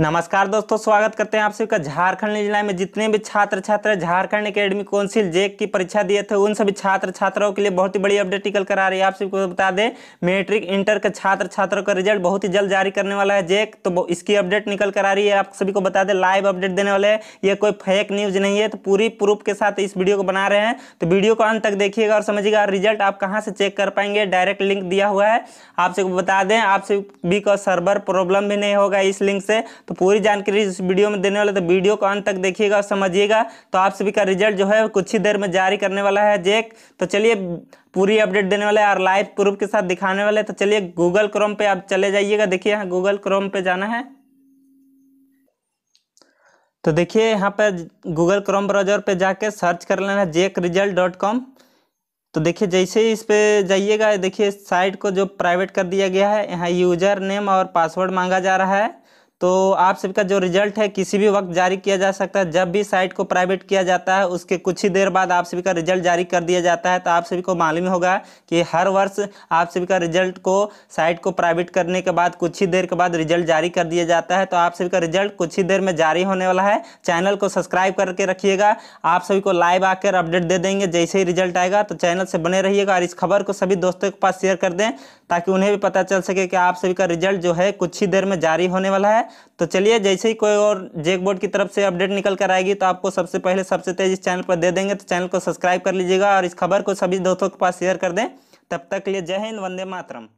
नमस्कार दोस्तों, स्वागत करते हैं आप सभी का। झारखंड जिला में जितने भी छात्र छात्रा झारखंड एकेडमी काउंसिल जैक की परीक्षा दिए थे उन सभी छात्र छात्राओं के लिए बहुत ही बड़ी अपडेट निकल कर आ रही है। आप सभी को बता दें, मैट्रिक इंटर के छात्र छात्रों का रिजल्ट बहुत ही जल्द जारी करने वाला है जैक, तो इसकी अपडेट निकल कर आ रही है। आप सभी को बता दें, लाइव अपडेट देने वाले हैं, ये कोई फेक न्यूज नहीं है। तो पूरी प्रूफ के साथ इस वीडियो को बना रहे हैं, तो वीडियो को अंत तक देखिएगा और समझिएगा। रिजल्ट आप कहाँ से चेक कर पाएंगे, डायरेक्ट लिंक दिया हुआ है। आप सभी को बता दें, आप सभी को सर्वर प्रॉब्लम भी नहीं होगा इस लिंक से। तो पूरी जानकारी इस वीडियो में देने वाले, तो वीडियो को अंत तक देखिएगा और समझिएगा। तो आप सभी का रिजल्ट जो है कुछ ही देर में जारी करने वाला है जैक। तो चलिए पूरी अपडेट देने वाले और लाइव प्रूफ के साथ दिखाने वाले। तो चलिए गूगल क्रोम पे आप चले जाइएगा। देखिए यहाँ गूगल क्रोम पे जाना है, तो देखिए यहाँ पे गूगल क्रोम ब्राउजर पे जाके सर्च कर लेना है जैक रिजल्ट .com। तो देखिए जैसे ही इस पर जाइएगा, देखिए साइट को जो प्राइवेट कर दिया गया है, यहाँ यूजर नेम और पासवर्ड मांगा जा रहा है। तो आप सबका जो रिजल्ट है किसी भी वक्त जारी किया जा सकता है। जब भी साइट को प्राइवेट किया जाता है उसके कुछ ही देर बाद आप सभी का रिजल्ट जारी कर दिया जाता है। तो आप सभी को मालूम होगा कि हर वर्ष आप सभी का रिजल्ट को साइट को प्राइवेट करने के बाद कुछ ही देर के बाद रिजल्ट जारी कर दिया जाता है। तो आप सभी का रिजल्ट कुछ ही देर में जारी होने वाला है। चैनल को सब्सक्राइब करके रखिएगा, आप सभी को लाइव आकर अपडेट दे देंगे जैसे ही रिजल्ट आएगा। तो चैनल से बने रहिएगा और इस खबर को सभी दोस्तों के पास शेयर कर दें ताकि उन्हें भी पता चल सके कि आप सभी का रिजल्ट जो है कुछ ही देर में जारी होने वाला है। तो चलिए जैसे ही कोई और जैक बोर्ड की तरफ से अपडेट निकल कर आएगी तो आपको सबसे पहले सबसे तेज इस चैनल पर दे देंगे। तो चैनल को सब्सक्राइब कर लीजिएगा और इस खबर को सभी दोस्तों के पास शेयर कर दें। तब तक के लिए जय हिंद, वंदे मातरम।